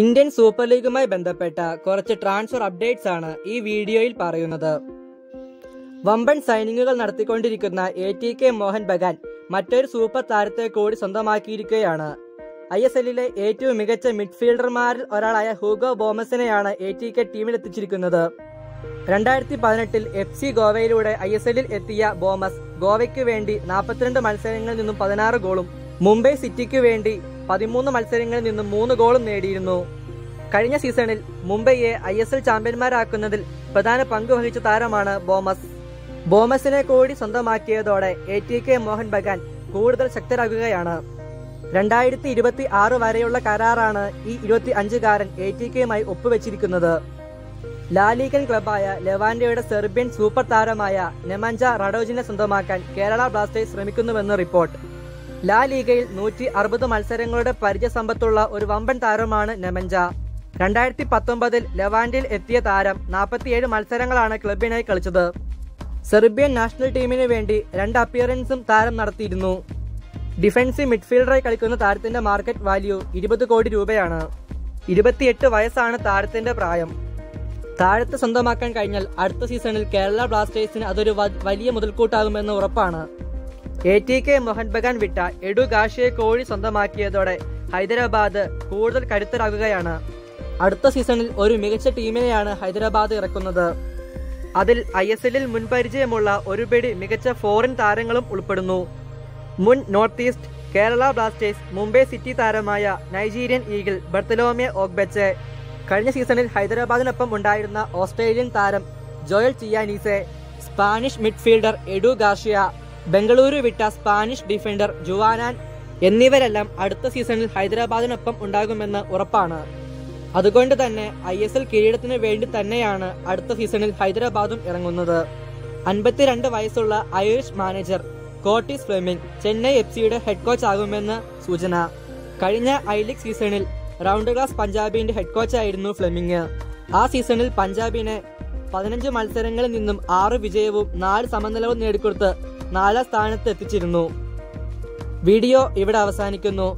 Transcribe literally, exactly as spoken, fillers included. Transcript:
Indian super ലീഗുമായി ബന്ധപ്പെട്ട കുറച്ച് transfer updates ആണ് ഈ വീഡിയോയിൽ പറയുന്നത്. വമ്പൻ സൈനിങ്ങുകൾ നടത്തിക്കൊണ്ടിരിക്കുന്ന A T K Mohun Bagan മറ്റൊരു സൂപ്പർ താരത്തെ കൂടി സ്വന്തമാക്കിയിരിക്കുകയാണ്. ഐ എസ് എല്ലിലെ ഏറ്റവും മികച്ച മിഡ്ഫീൽഡർമാരിൽ ഒരാളായ ഹ്യൂഗോ ബോമസിനെയാണ് എ ടി കെ ടീമിൽ എത്തിച്ചിരിക്കുന്നത്. രണ്ടായിരത്തി പതിനെട്ടിൽ എഫ് സി ഗോവയിലൂടെ ഐ എസ് എല്ലിൽ എത്തിയ ബോമസ് ഗോവയ്ക്ക് വേണ്ടി നാൽപ്പത്തിരണ്ട് മത്സരങ്ങളിൽ നിന്നും പതിനാറ് ഗോളും മുംബൈ സിറ്റിക്ക് വേണ്ടി പതിമൂന്ന് മത്സരങ്ങളിൽ നിന്നും മൂന്ന് ഗോളും നേടിയിരുന്നു. കഴിഞ്ഞ സീസണിൽ മുംബൈയെ ഐ എസ് എൽ ചാമ്പ്യന്മാരാക്കുന്നതിൽ പ്രധാന പങ്ക് വഹിച്ച താരമാണ് ബോമസ്. ബോമസിനെ കൂടി സ്വന്തമാക്കിയതോടെ A T K Mohun Bagan കൂടുതൽ ശക്തരാകുകയാണ്. രണ്ടായിരത്തി ഇരുപത്തി ആറ് വരെയുള്ള കരാറാണ് ഈ ഇരുപത്തി അഞ്ചുകാരൻ എ ടി കെയുമായി ഒപ്പുവെച്ചിരിക്കുന്നത്. ലാലീഗൻ ക്ലബായ ലെവാൻഡയുടെ സെർബിയൻ സൂപ്പർ താരമായ നെമഞ്ച റഡോജിനെ സ്വന്തമാക്കാൻ കേരള ബ്ലാസ്റ്റേഴ്സ് ശ്രമിക്കുന്നുവെന്ന് റിപ്പോർട്ട്. ലാ ലീഗയിൽ നൂറ്റി അറുപത് മത്സരങ്ങളുടെ പരിചയസമ്പത്തുള്ള ഒരു വമ്പൻ താരമാണ് നെമഞ്ച. രണ്ടായിരത്തി പത്തൊമ്പതിൽ ലെവാൻഡിൽ എത്തിയ താരം നാൽപ്പത്തിയേഴ് മത്സരങ്ങളാണ് ക്ലബിനായി കളിച്ചത്. സെർബിയൻ നാഷണൽ ടീമിന് വേണ്ടി രണ്ട് അപ്പിയറൻസും താരം നടത്തിയിരുന്നു. ഡിഫൻസീവ് മിഡ്ഫീൽഡറായി കളിക്കുന്ന താരത്തിന്റെ മാർക്കറ്റ് വാല്യൂ ഇരുപത് കോടി രൂപയാണ്. ഇരുപത്തിയെട്ട് വയസ്സാണ് താരത്തിന്റെ പ്രായം. താരത്തെ സ്വന്തമാക്കാൻ കഴിഞ്ഞാൽ അടുത്ത സീസണിൽ കേരള ബ്ലാസ്റ്റേഴ്സിന് അതൊരു വലിയ മുതൽക്കൂട്ടാകുമെന്ന് ഉറപ്പാണ്. A T K Mohun Bagan വിട്ട എഡു ഗാഷയെ കോഴി സ്വന്തമാക്കിയതോടെ ഹൈദരാബാദ് കൂടുതൽ കരുത്തരാകുകയാണ്. അടുത്ത സീസണിൽ ഒരു മികച്ച ടീമിനെയാണ് ഹൈദരാബാദ് ഇറക്കുന്നത്. അതിൽ ഐ എസ് എല്ലിൽ മുൻപരിചയമുള്ള ഒരുപിടി മികച്ച ഫോറിൻ താരങ്ങളും ഉൾപ്പെടുന്നു. മുൻ north east, Kerala Blasters, Mumbai city താരമായ നൈജീരിയൻ ഈഗിൾ ബർത്തലോമിയ ഓഗ്ബെച്ച്, കഴിഞ്ഞ സീസണിൽ ഹൈദരാബാദിനൊപ്പം ഉണ്ടായിരുന്ന ഓസ്ട്രേലിയൻ താരം Joel Chianese, Spanish midfielder Edu Garcia, Bengaluru വിട്ട സ്പാനിഷ് ഡിഫൻഡർ ജുവാനാൻ എന്നിവരെല്ലാം അടുത്ത സീസണിൽ ഹൈദരാബാദിനൊപ്പം ഉണ്ടാകുമെന്ന് ഉറപ്പാണ്. അതുകൊണ്ട് തന്നെ ഐ എസ് എൽ കിരീടത്തിന് വേണ്ടി തന്നെയാണ് അടുത്ത സീസണിൽ ഹൈദരാബാദും ഇറങ്ങുന്നത്. അൻപത്തിരണ്ട് വയസ്സുള്ള Irish manager Curtis Fleming Chennai F സിയുടെ ഹെഡ് കോച്ച് ആകുമെന്ന് സൂചന. കഴിഞ്ഞ ഐ ലീഗ് സീസണിൽ റൗണ്ട് ക്ലാസ് പഞ്ചാബിന്റെ ഹെഡ് കോച്ചായിരുന്നു ഫ്ലെമിംഗ്. ആ സീസണിൽ പഞ്ചാബിനെ പതിനഞ്ച് മത്സരങ്ങളിൽ നിന്നും ആറ് വിജയവും നാല് സമനിലവും നേടിക്കൊടുത്ത് നാലാം സ്ഥാനത്ത് എത്തിച്ചിരുന്നു. വീഡിയോ ഇവിടെ അവസാനിക്കുന്നു.